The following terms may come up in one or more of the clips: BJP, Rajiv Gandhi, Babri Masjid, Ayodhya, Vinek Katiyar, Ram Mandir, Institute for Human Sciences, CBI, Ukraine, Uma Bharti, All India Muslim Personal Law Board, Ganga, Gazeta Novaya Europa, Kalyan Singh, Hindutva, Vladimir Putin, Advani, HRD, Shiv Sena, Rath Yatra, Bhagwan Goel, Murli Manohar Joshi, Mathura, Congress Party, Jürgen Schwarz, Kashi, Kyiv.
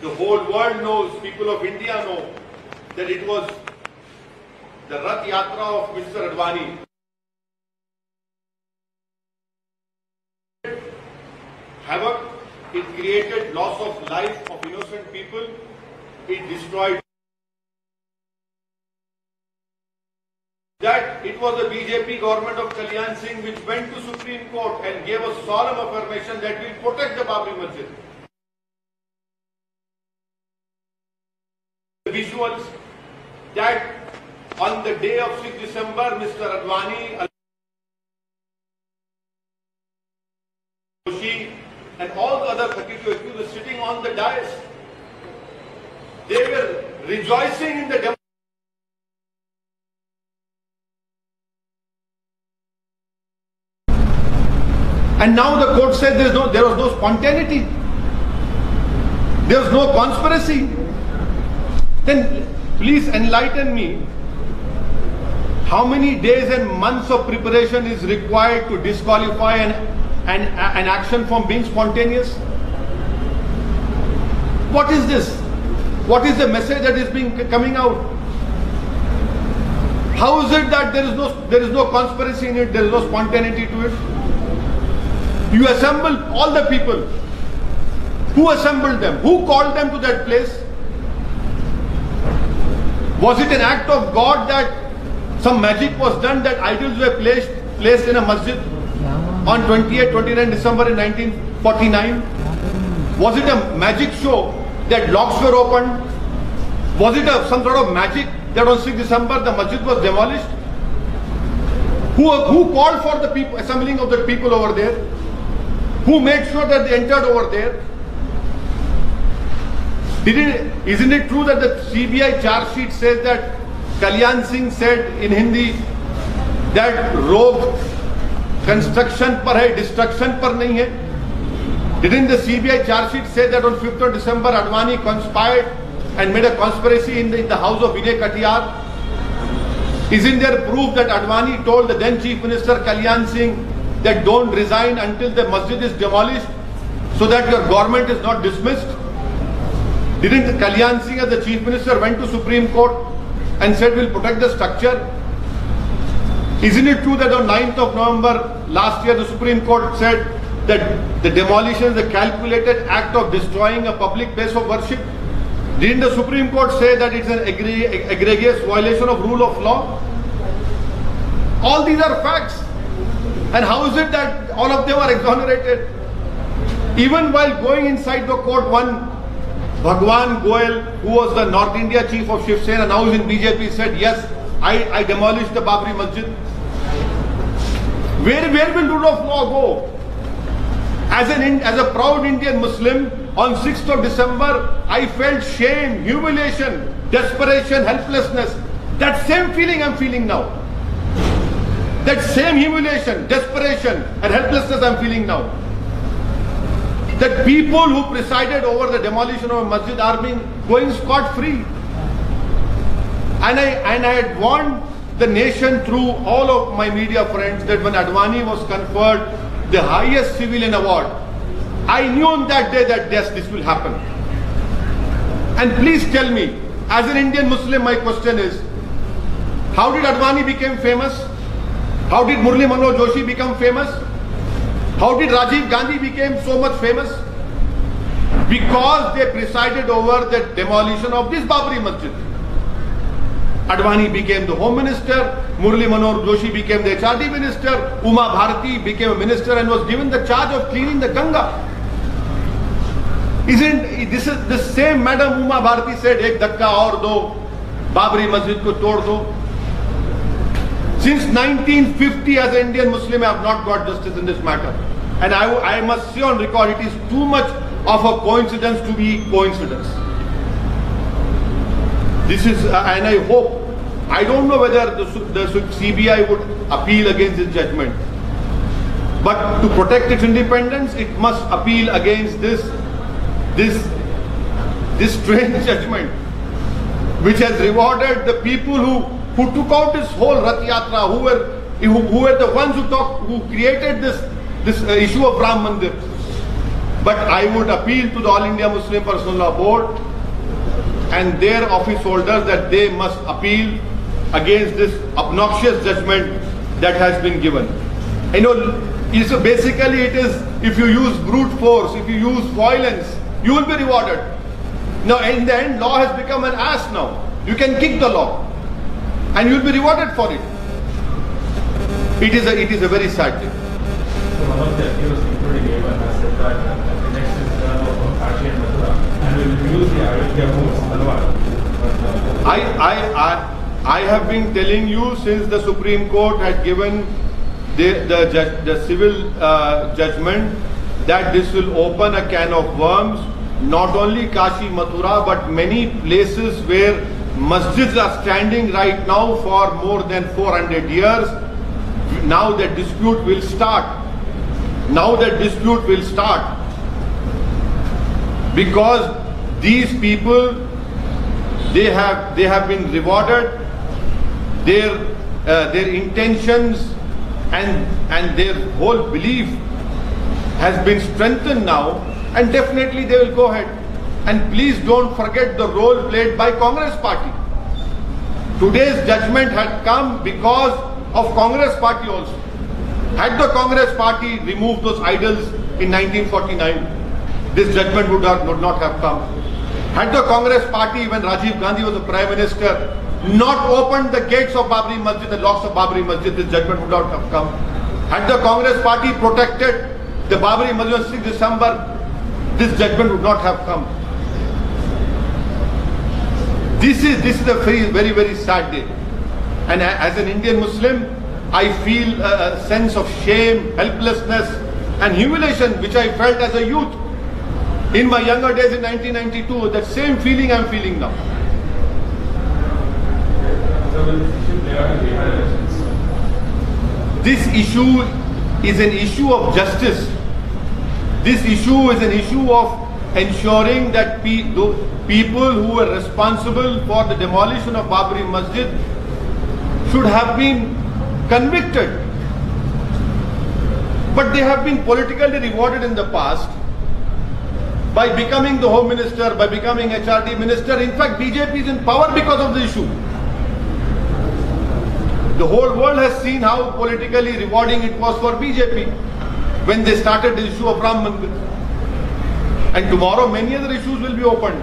The whole world knows, people of India know that it was the Rath Yatra of Mr. Advani. 'Havoc, it created loss of life of innocent people, it destroyed. That it was the BJP government of Kalyan Singh which went to Supreme Court and gave a solemn affirmation that we protect the Babri Masjid. The visuals that on the day of 6 December, Mr. Advani, Joshi and all the other 32 accused were sitting on the dais. They were rejoicing in the democracy. And now the court said there was no spontaneity, there was no conspiracy. Then please enlighten me, how many days and months of preparation is required to disqualify an action from being spontaneous? What is this? What is the message that is coming out? How is it that there is no conspiracy in it, there is no spontaneity to it? You assemble all the people. Who assembled them? Who called them to that place? Was it an act of God that some magic was done, that idols were placed in a masjid on 28-29 December in 1949? Was it a magic show that locks were opened? Was it some sort of magic that on 6 December the masjid was demolished? Who called for the people, assembling of the people over there? Who made sure that they entered over there? Isn't it true that the CBI charge sheet says that Kalyan Singh said in Hindi that road construction par hai, destruction par nahi hai? Didn't the CBI charge sheet say that on 5th of December Advani conspired and made a conspiracy in the house of Vinek Katiyar? Isn't there proof that Advani told the then Chief Minister Kalyan Singh that don't resign until the masjid is demolished so that your government is not dismissed? Didn't Kalyan Singh as the Chief Minister went to Supreme Court and said we'll protect the structure? Isn't it true that on 9th of November last year the Supreme Court said that the demolition is a calculated act of destroying a public place of worship? Didn't the Supreme Court say that it's an egregious violation of rule of law? All these are facts. And how is it that all of them are exonerated? Even while going inside the court, one Bhagwan Goel, who was the North India chief of Shiv Sena, now is in BJP, said, yes, I demolished the Babri Masjid. Where will rule of law go? As a proud Indian Muslim, on 6th of December, I felt shame, humiliation, desperation, helplessness. That same feeling I'm feeling now. That same humiliation, desperation and helplessness I'm feeling now. That people who presided over the demolition of a masjid are going scot-free. And I had warned the nation through all of my media friends that when Advani was conferred the highest civilian award, I knew on that day that yes, this will happen. And please tell me, as an Indian Muslim, my question is, how did Advani become famous? How did Murli Manohar Joshi become famous? How did Rajiv Gandhi became so much famous? Because they presided over the demolition of this Babri Masjid. Advani became the Home Minister, Murli Manohar Joshi became the HRD Minister, Uma Bharti became a Minister and was given the charge of cleaning the Ganga. Is the same Madam Uma Bharti said, ek dhakka aur do, Babri Masjid ko tod do. Since 1950, as an Indian Muslim, I have not got justice in this matter. And I must say on record, it is too much of a coincidence to be coincidence. This is, and I hope, I don't know whether the CBI would appeal against this judgment. But to protect its independence, it must appeal against this strange judgment, which has rewarded the people who took out this whole Rath Yatra, who were the ones who created this issue of Ram Mandir. But I would appeal to the All India Muslim Personal Law Board and their office holders that they must appeal against this obnoxious judgment that has been given. You know, so basically it is, if you use brute force, if you use violence, you will be rewarded. Now in the end, law has become an ass now. You can kick the law and you will be rewarded for it. It is a very sad thing. So one of the accused, including Evan, has said that the next is the law of Kashi and Mutura, and we will use the Ayodhya moves, Alwar. I have been telling you since the Supreme Court had given the civil judgment that this will open a can of worms, not only Kashi Mathura but many places where masjids are standing right now for more than 400 years. Now that dispute will start. Now that dispute will start because these people, they have been rewarded. Their intentions and their whole belief has been strengthened now, and definitely they will go ahead. And please don't forget the role played by Congress Party. Today's judgment had come because of Congress Party also. Had the Congress Party removed those idols in 1949, this judgment would not have come. Had the Congress Party, when Rajiv Gandhi was the Prime Minister, not opened the gates of Babri Masjid, the locks of Babri Masjid, this judgment would not have come. Had the Congress Party protected the Babri Masjid on 6 December, this judgment would not have come. This is a very, very sad day. And as an Indian Muslim, I feel a sense of shame, helplessness and humiliation which I felt as a youth. In my younger days in 1992, that same feeling I am feeling now. This issue is an issue of justice. This issue is an issue of ensuring that people who were responsible for the demolition of Babri Masjid should have been convicted. But they have been politically rewarded in the past by becoming the Home Minister, by becoming HRD Minister. In fact, BJP is in power because of the issue. The whole world has seen how politically rewarding it was for BJP when they started the issue of Ram Mandir. And tomorrow many other issues will be opened.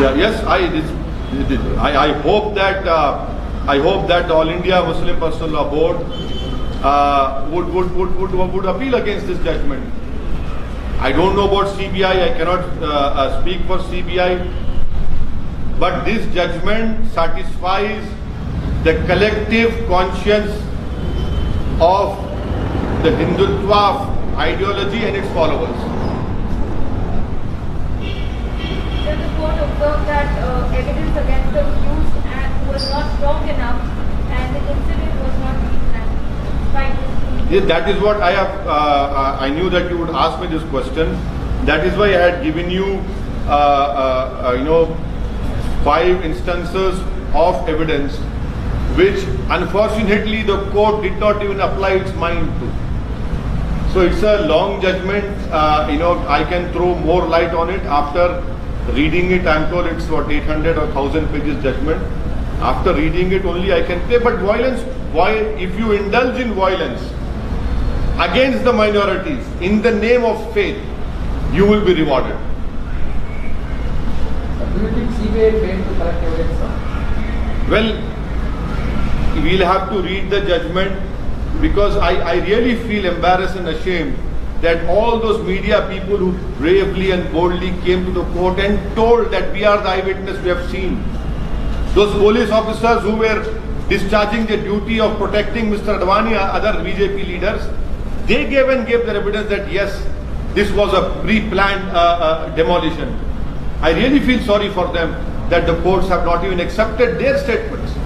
Yeah, yes, I hope that the All India Muslim Personal Law Board would appeal against this judgment. I don't know about CBI, I cannot speak for CBI, but this judgment satisfies the collective conscience of the Hindutva ideology and its followers. Sir, the court observed that evidence against the accused was not strong enough and the incident was not recent. Yes, that is what I have, I knew that you would ask me this question. That is why I had given you, you know, 5 instances of evidence which unfortunately the court did not even apply its mind to. So it's a long judgment, you know, I can throw more light on it after reading it. I'm told it's what, 800 or 1000 pages judgment. After reading it only I can say, but violence, why, if you indulge in violence against the minorities in the name of faith, you will be rewarded. Do you think CBI failed to collect evidence, sir? Well, we'll have to read the judgment because I really feel embarrassed and ashamed that all those media people who bravely and boldly came to the court and told that we are the eyewitness, we have seen. Those police officers who were discharging the duty of protecting Mr. Advani and other BJP leaders, they gave their evidence that yes, this was a pre-planned demolition. I really feel sorry for them that the courts have not even accepted their statements.